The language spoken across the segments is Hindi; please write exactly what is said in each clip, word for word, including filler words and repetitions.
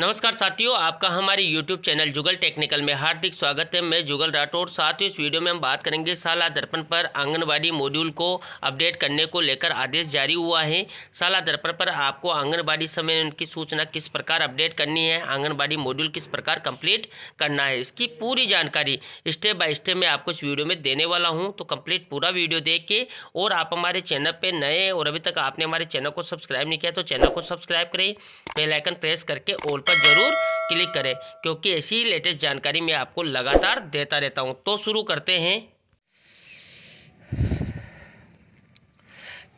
नमस्कार साथियों, आपका हमारे YouTube चैनल जुगल टेक्निकल में हार्दिक स्वागत है। मैं जुगल राठौर। साथियों, इस वीडियो में हम बात करेंगे शाला दर्पण पर आंगनवाड़ी मॉड्यूल को अपडेट करने को लेकर आदेश जारी हुआ है। शाला दर्पण पर आपको आंगनवाड़ी समय उनकी सूचना किस प्रकार अपडेट करनी है, आंगनवाड़ी मॉड्यूल किस प्रकार कंप्लीट करना है, इसकी पूरी जानकारी स्टेप बाय स्टेप मैं आपको इस वीडियो में देने वाला हूँ। तो कंप्लीट पूरा वीडियो देख के, और आप हमारे चैनल पर नए हैं और अभी तक आपने हमारे चैनल को सब्सक्राइब नहीं किया तो चैनल को सब्सक्राइब करें, बेल आइकन प्रेस करके ऑल पर जरूर क्लिक करें, क्योंकि ऐसी लेटेस्ट जानकारी मैं आपको लगातार देता रहता हूं। तो शुरू करते हैं।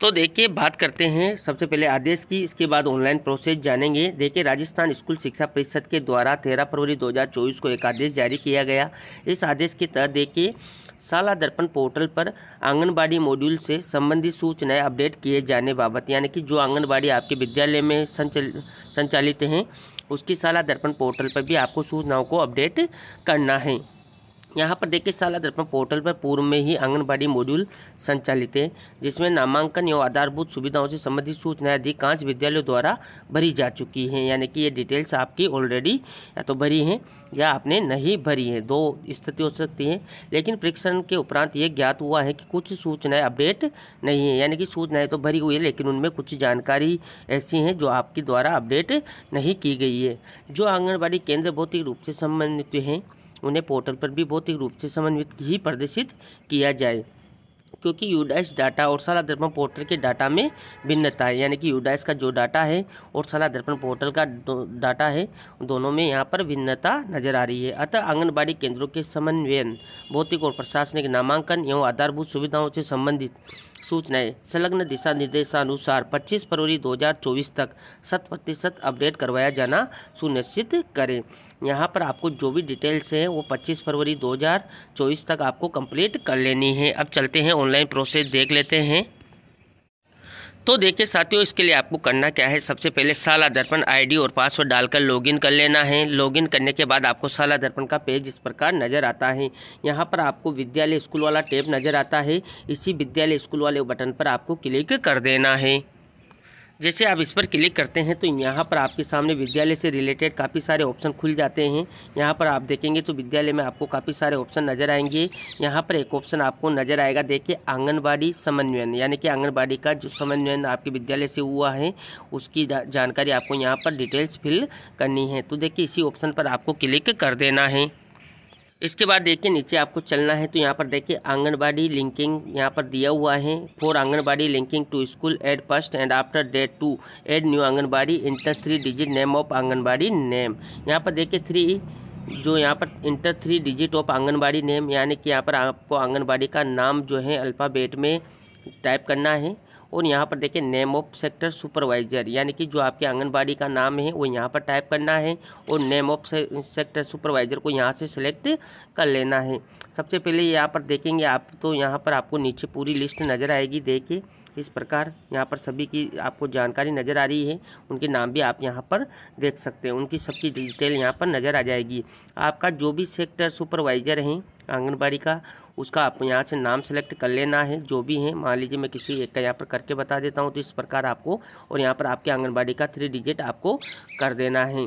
तो देखिए, बात करते हैं सबसे पहले आदेश की, इसके बाद ऑनलाइन प्रोसेस जानेंगे। देखिए, राजस्थान स्कूल शिक्षा परिषद के द्वारा तेरह फरवरी दो हज़ार चौबीस को एक आदेश जारी किया गया। इस आदेश के तहत देखिए शाला दर्पण पोर्टल पर आंगनबाड़ी मॉड्यूल से संबंधित सूचनाएं अपडेट किए जाने बाबत, यानी कि जो आंगनबाड़ी आपके विद्यालय में संचल संचालित हैं उसकी शाला दर्पण पोर्टल पर भी आपको सूचनाओं को अपडेट करना है। यहाँ पर देखिए शाला दर्पण पोर्टल पर पूर्व में ही आंगनबाड़ी मॉड्यूल संचालित है, जिसमें नामांकन एवं आधारभूत सुविधाओं से संबंधित सूचनाएं अधिकांश विद्यालयों द्वारा भरी जा चुकी हैं, यानी कि ये डिटेल्स आपकी ऑलरेडी या तो भरी हैं या आपने नहीं भरी हैं, दो स्थिति हो सकती है। लेकिन परीक्षण के उपरांत ये ज्ञात हुआ है कि कुछ सूचनाएँ अपडेट नहीं है, यानी कि सूचनाएँ तो भरी हुई है लेकिन उनमें कुछ जानकारी ऐसी हैं जो आपके द्वारा अपडेट नहीं की गई है। जो आंगनबाड़ी केंद्र भौतिक रूप से संबंधित हैं उन्हें पोर्टल पर भी भौतिक रूप से समन्वित ही प्रदर्शित किया जाए, क्योंकि यूडाइस डाटा और शाला दर्पण पोर्टल के डाटा में भिन्नता है, यानी कि यूडाइस का जो डाटा है और शाला दर्पण पोर्टल का डाटा है दोनों में यहाँ पर भिन्नता नजर आ रही है। अतः आंगनबाड़ी केंद्रों के समन्वयन भौतिक और प्रशासनिक नामांकन एवं आधारभूत सुविधाओं से संबंधित सूचनाएँ संलग्न दिशा निर्देशानुसार पच्चीस फरवरी दो हज़ार चौबीस तक शत प्रतिशत अपडेट करवाया जाना सुनिश्चित करें। यहाँ पर आपको जो भी डिटेल्स हैं वो पच्चीस फरवरी दो हज़ार चौबीस तक आपको कंप्लीट कर लेनी है। अब चलते हैं ऑनलाइन प्रोसेस देख लेते हैं। तो देखिए साथियों, इसके लिए आपको करना क्या है, सबसे पहले शाला दर्पण आईडी और पासवर्ड डालकर लॉगिन कर लेना है। लॉगिन करने के बाद आपको शाला दर्पण का पेज इस प्रकार नज़र आता है। यहाँ पर आपको विद्यालय स्कूल वाला टैब नज़र आता है, इसी विद्यालय स्कूल वाले बटन पर आपको क्लिक कर देना है। जैसे आप इस पर क्लिक करते हैं तो यहाँ पर आपके सामने विद्यालय से रिलेटेड काफ़ी सारे ऑप्शन खुल जाते हैं। यहाँ पर आप देखेंगे तो विद्यालय में आपको काफ़ी सारे ऑप्शन नज़र आएंगे। यहाँ पर एक ऑप्शन आपको नज़र आएगा, देखिए आंगनबाड़ी समन्वयन, यानी कि आंगनबाड़ी का जो समन्वयन आपके विद्यालय से हुआ है उसकी जानकारी आपको यहाँ पर डिटेल्स फिल करनी है। तो देखिए इसी ऑप्शन पर आपको क्लिक कर देना है। इसके बाद देखिए नीचे आपको चलना है, तो यहाँ पर देखिए आंगनबाड़ी लिंकिंग यहाँ पर दिया हुआ है। For anganwadi linking to school add first and after date to add new anganwadi enter three digit name of anganwadi name. यहाँ पर देखिए थ्री जो यहाँ पर enter three digit of anganwadi name, यानी कि यहाँ पर आपको आंगनबाड़ी का नाम जो है अल्फ़ाबेट में टाइप करना है। और यहाँ पर देखिए नेम ऑफ सेक्टर सुपरवाइज़र, यानी कि जो आपके आंगनबाड़ी का नाम है वो यहाँ पर टाइप करना है और नेम ऑफ सेक्टर सुपरवाइज़र को यहाँ से सिलेक्ट कर लेना है। सबसे पहले यहाँ पर देखेंगे आप तो यहाँ पर आपको नीचे पूरी लिस्ट नज़र आएगी। देखिए इस प्रकार यहाँ पर सभी की आपको जानकारी नज़र आ रही है, उनके नाम भी आप यहाँ पर देख सकते हैं, उनकी सबकी डिटेल यहाँ पर नज़र आ जाएगी। आपका जो भी सेक्टर सुपरवाइज़र हैं आंगनबाड़ी का, उसका आप यहाँ से नाम सेलेक्ट कर लेना है जो भी है। मान लीजिए मैं किसी एक का यहाँ पर करके बता देता हूँ, तो इस प्रकार आपको, और यहाँ पर आपके आंगनबाड़ी का थ्री डिजिट आपको कर देना है।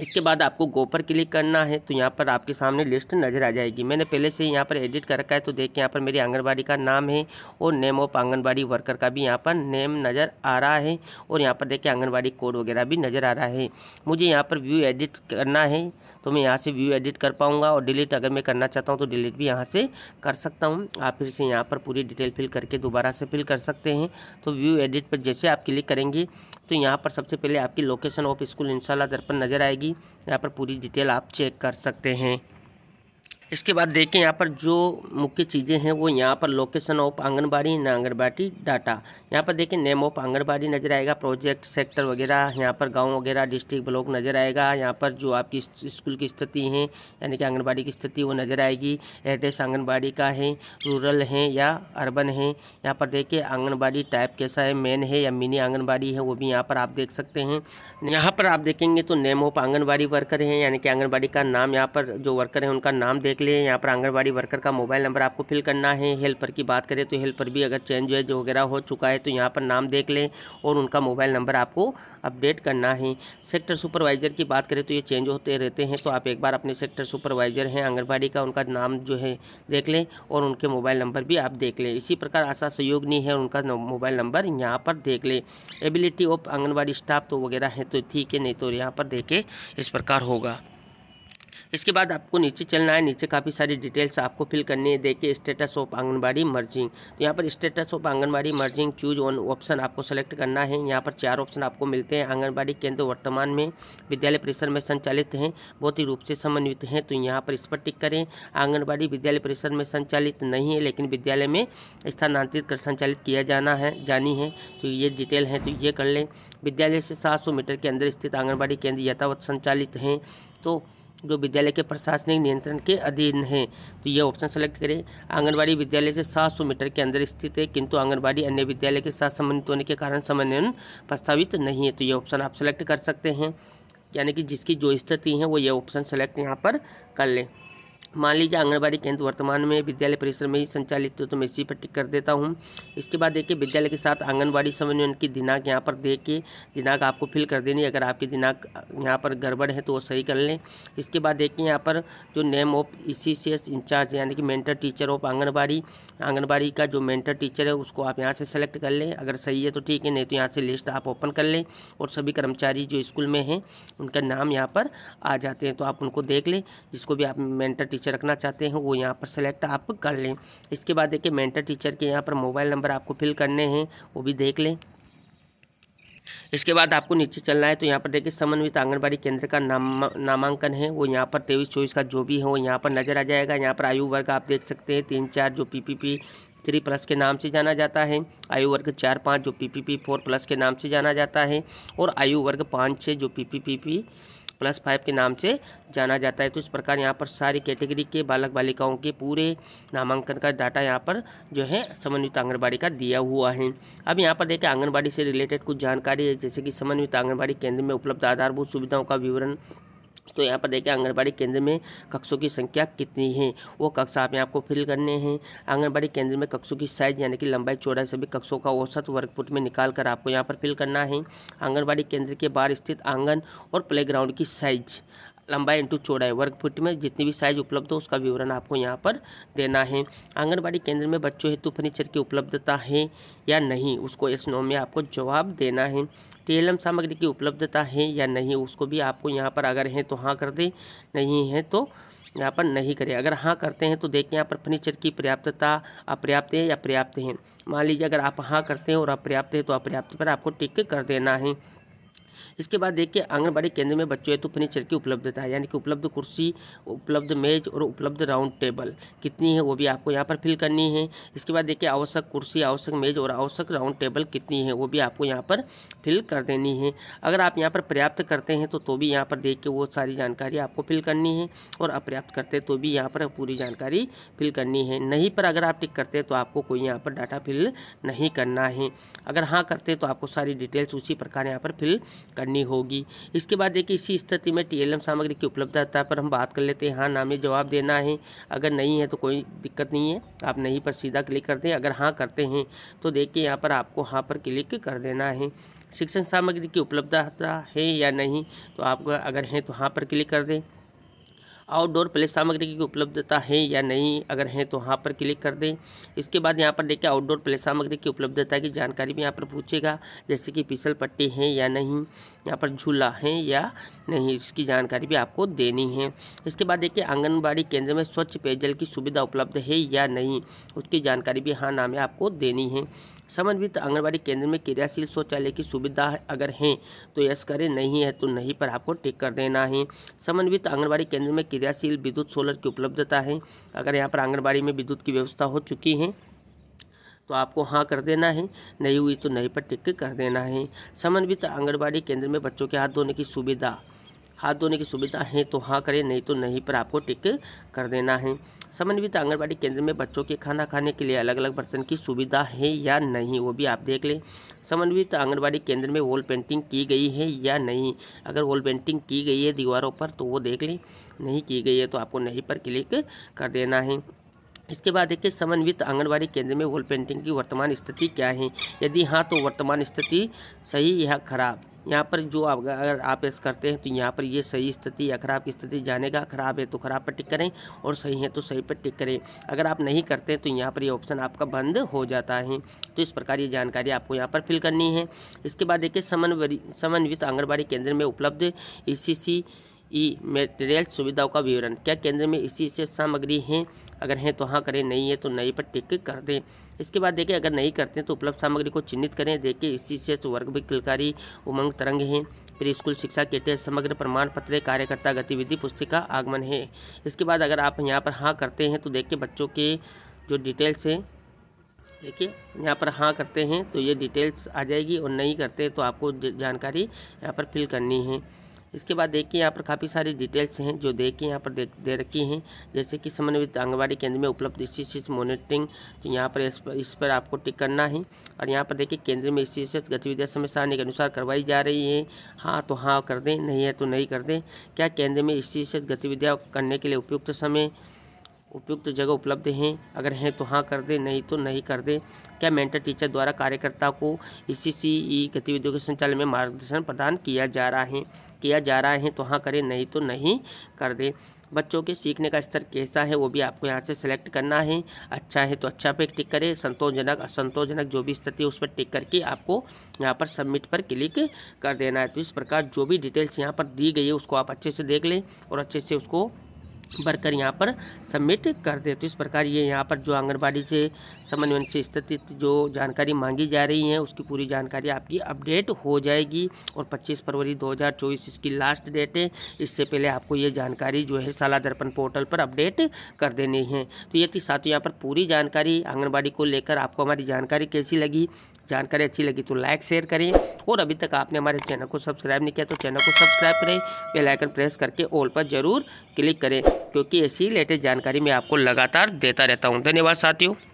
इसके बाद आपको गो पर क्लिक करना है, तो यहाँ पर आपके सामने लिस्ट नज़र आ जाएगी। मैंने पहले से यहाँ पर एडिट कर रखा है, तो देखिए यहाँ पर मेरी आंगनबाड़ी का नाम है और नेम ऑफ आंगनबाड़ी वर्कर का भी यहाँ पर नेम नज़र आ रहा है और यहाँ पर देखिए आंगनबाड़ी कोड वगैरह भी नज़र आ रहा है। मुझे यहाँ पर व्यू एडिट करना है तो मैं यहाँ से व्यू एडिट कर पाऊँगा, और डिलीट अगर मैं करना चाहता हूँ तो डिलीट भी यहाँ से कर सकता हूँ। आप फिर से यहाँ पर पूरी डिटेल फिल करके दोबारा से फिल कर सकते हैं। तो व्यू एडिट पर जैसे आप क्लिक करेंगे तो यहाँ पर सबसे पहले आपकी लोकेशन ऑफ स्कूल इंशाल्लाह दर्पण नज़र आएगी। यहाँ पर पूरी डिटेल आप चेक कर सकते हैं। इसके बाद देखें यहाँ पर जो मुख्य चीज़ें हैं वो यहाँ पर लोकेशन ऑफ आंगनबाड़ी ना आंगनबाड़ी डाटा, यहाँ पर देखें नेम ऑफ आंगनबाड़ी नज़र आएगा, प्रोजेक्ट सेक्टर वगैरह, यहाँ पर गांव वगैरह डिस्ट्रिक्ट ब्लॉक नज़र आएगा। यहाँ पर जो आपकी स्कूल की स्थिति है, यानी कि आंगनबाड़ी की स्थिति, वो नज़र आएगी। एड्रेस आंगनबाड़ी का है, रूरल है या अर्बन है। यहाँ पर देखिए आंगनबाड़ी टाइप कैसा है, मेन है या मिनी आंगनबाड़ी है, वो भी यहाँ पर आप देख सकते हैं। यहाँ पर आप देखेंगे तो नेम ऑफ आंगनबाड़ी वर्कर हैं, यानी कि आंगनबाड़ी का नाम यहाँ पर जो वर्कर है उनका नाम देख के लिए यहाँ पर आंगनबाड़ी वर्कर का मोबाइल नंबर आपको फिल करना है। हेल्पर की बात करें तो हेल्पर भी अगर चेंज वेज वगैरह हो चुका है तो यहाँ पर नाम देख लें और उनका मोबाइल नंबर आपको अपडेट करना है। सेक्टर सुपरवाइज़र की बात करें तो ये चेंज होते रहते हैं, तो आप एक बार अपने सेक्टर सुपरवाइज़र हैं आंगनबाड़ी का, उनका नाम जो है देख लें और उनके मोबाइल नंबर भी आप देख लें। इसी प्रकार आशा सहयोगिनी है, उनका मोबाइल नंबर यहाँ पर देख लें। एबिलिटी ऑफ आंगनबाड़ी स्टाफ तो वगैरह है तो ठीक है, नहीं तो यहाँ पर देखें इस प्रकार होगा। इसके बाद आपको नीचे चलना है, नीचे काफ़ी सारी डिटेल्स आपको फिल करनी है। देखिए स्टेटस ऑफ आंगनबाड़ी मर्जिंग, तो यहाँ पर status of anganwadi merging choose on option आपको सेलेक्ट करना है। यहाँ पर चार ऑप्शन आपको मिलते हैं। आंगनबाड़ी केंद्र वर्तमान में विद्यालय परिसर में संचालित हैं, बहुत ही रूप से समन्वित हैं, तो यहाँ पर इस पर टिक करें। आंगनबाड़ी विद्यालय परिसर में संचालित नहीं है लेकिन विद्यालय में स्थानांतरित कर संचालित किया जाना है जानी है, तो ये डिटेल है तो ये कर लें। विद्यालय से सात सौ मीटर के अंदर स्थित आंगनबाड़ी केंद्र यथावत संचालित हैं तो जो विद्यालय के प्रशासनिक नियंत्रण के अधीन हैं, तो ये ऑप्शन सेलेक्ट करें। आंगनबाड़ी विद्यालय से सात सौ मीटर के अंदर स्थित है किंतु आंगनबाड़ी अन्य विद्यालय के साथ समन्वित होने के कारण समन्वयन प्रस्तावित नहीं है, तो ये ऑप्शन आप सेलेक्ट कर सकते हैं। यानी कि जिसकी जो स्थिति है वो ये ऑप्शन सेलेक्ट यहाँ पर कर लें। मान लीजिए आंगनबाड़ी केंद्र वर्तमान में विद्यालय परिसर में ही संचालित हो तो मैं इसी पर टिक कर देता हूं। इसके बाद देखिए विद्यालय के साथ आंगनबाड़ी समन्वयन की दिनांक, यहां पर देखिए दिनांक आपको फिल कर देनी है। अगर आपकी दिनांक यहां पर गड़बड़ है तो वो सही कर लें। इसके बाद देखिए यहाँ पर जो नेम ऑफ ईसीसीएस इंचार्ज यानी कि mentor teacher of anganwadi, anganwadi का जो मेंटर टीचर है उसको आप यहाँ से सेलेक्ट कर लें। अगर सही है तो ठीक है, नहीं तो यहाँ से लिस्ट आप ओपन कर लें और सभी कर्मचारी जो स्कूल में हैं उनका नाम यहाँ पर आ जाते हैं, तो आप उनको देख लें। जिसको भी आप मेंटर रखना चाहते हैं वो यहाँ पर सेलेक्ट आप कर लें। इसके बाद देखिए मेंटर टीचर के यहाँ पर मोबाइल नंबर आपको फिल करने हैं, वो भी देख लें। इसके बाद आपको नीचे चलना है, तो यहाँ पर देखिए समन्वित आंगनबाड़ी केंद्र का नाम नामांकन है वो यहाँ पर तेईस चौबीस का जो भी है वो यहाँ पर नजर आ जाएगा। यहाँ पर आयु वर्ग आप देख सकते हैं तीन चार जो पीपीपी थ्री प्लस के नाम से जाना जाता है, आयु वर्ग चार पाँच जो पीपीपी फोर प्लस के नाम से जाना जाता है और आयु वर्ग पाँच छः जो पीपीपी प्लस फाइव के नाम से जाना जाता है। तो इस प्रकार यहाँ पर सारी कैटेगरी के बालक बालिकाओं के पूरे नामांकन का डाटा यहाँ पर जो है समन्वित आंगनबाड़ी का दिया हुआ है। अब यहाँ पर देखिए आंगनबाड़ी से रिलेटेड कुछ जानकारी है, जैसे कि समन्वित आंगनबाड़ी केंद्र में उपलब्ध आधारभूत सुविधाओं का विवरण। तो यहाँ पर देखिए आंगनबाड़ी केंद्र में कक्षों की संख्या कितनी है वो कक्ष आप यहाँ आपको फिल करने हैं। आंगनबाड़ी केंद्र में कक्षों की साइज यानी कि लंबाई चौड़ाई सभी कक्षों का औसत वर्ग फुट में निकाल कर आपको यहाँ पर फिल करना है। आंगनबाड़ी केंद्र के बाहर स्थित आंगन और प्लेग्राउंड की साइज लंबाई इंटू चौड़ाई वर्ग फुट में जितनी भी साइज उपलब्ध हो उसका विवरण आपको यहाँ पर देना है। आंगनबाड़ी केंद्र में बच्चों हेतु फर्नीचर की उपलब्धता है या नहीं उसको यस नो में आपको जवाब देना है। टीएलएम सामग्री की उपलब्धता है या नहीं उसको भी आपको यहाँ पर अगर है तो हाँ कर दें, नहीं है तो यहाँ पर नहीं करें। अगर हाँ करते हैं तो देखिए यहाँ पर फर्नीचर की पर्याप्तता अपर्याप्त है या पर्याप्त है। मान लीजिए अगर आप हाँ करते हैं और अपर्याप्त है तो अपर्याप्त पर आपको टिक कर देना है। इसके बाद देखिए आंगनबाड़ी केंद्र में बच्चों हेतु फर्नीचर की उपलब्धता है यानी कि उपलब्ध कुर्सी, उपलब्ध मेज और उपलब्ध राउंड टेबल कितनी है वो भी आपको यहाँ पर फिल करनी है। इसके बाद देखिए आवश्यक कुर्सी, आवश्यक मेज और आवश्यक राउंड टेबल कितनी है वो भी आपको यहाँ पर फिल कर देनी है। अगर आप यहाँ पर पर्याप्त करते हैं तो तो भी यहाँ पर देख के वो सारी जानकारी आपको फिल करनी है और अपर्याप्त करते तो भी यहाँ पर पूरी जानकारी फिल करनी है। नहीं पर अगर आप टिक करते तो आपको कोई यहाँ पर डाटा फिल नहीं करना है। अगर हाँ करते तो आपको सारी डिटेल्स उसी प्रकार यहाँ पर फिल करनी होगी। इसके बाद देखिए इसी स्थिति में टीएलएम सामग्री की उपलब्धता पर हम बात कर लेते हैं। हाँ ना में जवाब देना है, अगर नहीं है तो कोई दिक्कत नहीं है, आप नहीं पर सीधा क्लिक कर दें। अगर हाँ करते हैं तो देखिए यहाँ पर आपको हाँ पर क्लिक कर देना है। शिक्षण सामग्री की उपलब्धता है या नहीं तो आपको अगर है तो हाँ पर क्लिक कर दें। आउटडोर प्ले सामग्री की उपलब्धता है या नहीं अगर है तो हाँ पर क्लिक कर दें। इसके बाद यहाँ पर देखिए आउटडोर प्ले सामग्री की उपलब्धता की जानकारी भी यहाँ पर पूछेगा, जैसे कि फिसल पट्टी है या नहीं, यहाँ पर झूला है या नहीं, इसकी जानकारी भी आपको देनी है। इसके बाद देखिए आंगनबाड़ी केंद्र में स्वच्छ पेयजल की सुविधा उपलब्ध है या नहीं उसकी जानकारी भी हाँ ना में आपको देनी है। समन्वित आंगनबाड़ी केंद्र में क्रियाशील शौचालय की सुविधा अगर है तो यस करें, नहीं है तो नहीं पर आपको टिक कर देना है। समन्वित आंगनबाड़ी केंद्र में क्रियाशील विद्युत सोलर की उपलब्धता है, अगर यहाँ पर आंगनबाड़ी में विद्युत की व्यवस्था हो चुकी है तो आपको हाँ कर देना है, नहीं हुई तो नहीं पर टिक कर देना है। समन्वित आंगनबाड़ी केंद्र में बच्चों के हाथ धोने की सुविधा हाथ धोने की सुविधा है तो हाँ करें, नहीं तो नहीं पर आपको टिक कर देना है। समन्वित आंगनबाड़ी केंद्र में बच्चों के खाना खाने के लिए अलग अलग बर्तन की सुविधा है या नहीं, वो भी आप देख लें। समन्वित आंगनबाड़ी केंद्र में वॉल पेंटिंग की गई है या नहीं, अगर वॉल पेंटिंग की गई है दीवारों पर तो वो देख लें, नहीं की गई है तो आपको नहीं पर क्लिक कर देना है। इसके बाद देखिए समन्वित आंगनबाड़ी केंद्र में वॉल पेंटिंग की वर्तमान स्थिति क्या है, यदि हाँ तो वर्तमान स्थिति सही या खराब। यहाँ पर जो आप अगर आप ऐसा करते हैं तो यहाँ पर ये सही स्थिति या खराब की स्थिति जानेगा। खराब है तो खराब पर टिक करें और सही है तो सही पर टिक करें। अगर आप नहीं करते तो यहाँ पर ये ऑप्शन आपका बंद हो जाता है। तो इस प्रकार ये जानकारी आपको यहाँ पर फिल करनी है। इसके बाद देखिए समन्वय समन्वित आंगनबाड़ी केंद्र में उपलब्ध ई सी सी ई मटेरियल सुविधाओं का विवरण, क्या केंद्र में इसी से सामग्री हैं, अगर हैं तो हाँ करें, नहीं है तो नहीं पर टिक कर दें। इसके बाद देखिए अगर नहीं करते तो उपलब्ध सामग्री को चिन्हित करें। देखिए इसी से वर्ग विकलकारी उमंग तरंग है, प्री स्कूल शिक्षा के टेस्ट, समग्र प्रमाण पत्र, कार्यकर्ता गतिविधि पुस्तिका आगमन है। इसके बाद अगर आप यहाँ पर हाँ करते हैं तो देखिए बच्चों के जो डिटेल्स है, देखिए यहाँ पर हाँ करते हैं तो ये डिटेल्स आ जाएगी और नहीं करते तो आपको जानकारी यहाँ पर फिल करनी है। इसके बाद देखिए यहाँ पर काफ़ी सारी डिटेल्स हैं जो देखिए यहाँ पर दे, दे रखी हैं, जैसे कि समन्वित आंगनबाड़ी केंद्र में उपलब्ध इसी से मॉनिटरिंग, तो यहाँ पर इस पर इस पर आपको टिक करना है। और यहाँ पर देखिए केंद्र में इसी से गतिविधियाँ समय सारणी के अनुसार करवाई जा रही हैं, हाँ तो हाँ कर दें, नहीं है तो नहीं कर दें। क्या केंद्र में इसी से गतिविधियाँ करने के लिए उपयुक्त समय उपयुक्त जगह उपलब्ध हैं, अगर हैं तो हाँ कर दें, नहीं तो नहीं कर दें। क्या मेंटर टीचर द्वारा कार्यकर्ता को ईसीसीई गतिविधियों के संचालन में मार्गदर्शन प्रदान किया जा रहा है किया जा रहा है तो हाँ करें, नहीं तो नहीं कर दें। बच्चों के सीखने का स्तर कैसा है वो भी आपको यहाँ से सिलेक्ट करना है। अच्छा है तो अच्छा पे टिक करें, संतोषजनक असंतोषजनक जो भी स्थिति है उस पर टिक करके आपको यहाँ पर सबमिट पर क्लिक कर देना है। तो इस प्रकार जो भी डिटेल्स यहाँ पर दी गई है उसको आप अच्छे से देख लें और अच्छे से उसको भरकर यहाँ पर सबमिट कर दे। तो इस प्रकार ये यहाँ पर जो आंगनबाड़ी से समन्वयन से स्थित जो जानकारी मांगी जा रही है उसकी पूरी जानकारी आपकी अपडेट हो जाएगी। और पच्चीस फरवरी दो हज़ार चौबीस इसकी लास्ट डेट है, इससे पहले आपको ये जानकारी जो है शाला दर्पण पोर्टल पर अपडेट कर देनी है। तो ये थी साथियों यहाँ पर पूरी जानकारी आंगनबाड़ी को लेकर। आपको हमारी जानकारी कैसी लगी, जानकारी अच्छी लगी तो लाइक शेयर करें, और अभी तक आपने हमारे चैनल को सब्सक्राइब नहीं किया तो चैनल को सब्सक्राइब करें, बेल आइकन प्रेस करके ऑल पर जरूर क्लिक करें, क्योंकि ऐसी लेटेस्ट जानकारी मैं आपको लगातार देता रहता हूं। धन्यवाद साथियों।